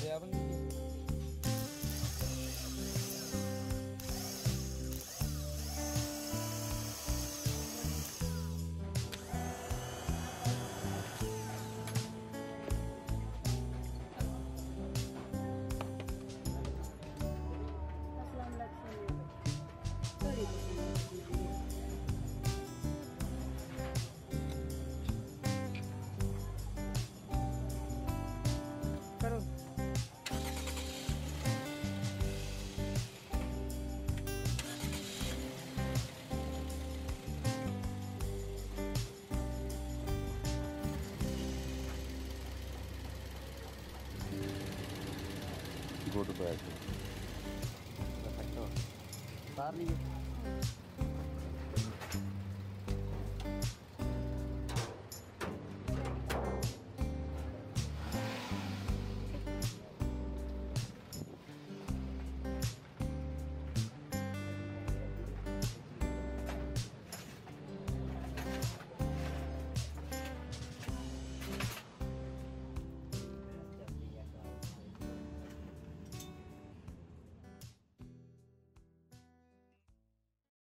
variable. Go to bed. Perfecto. Barney.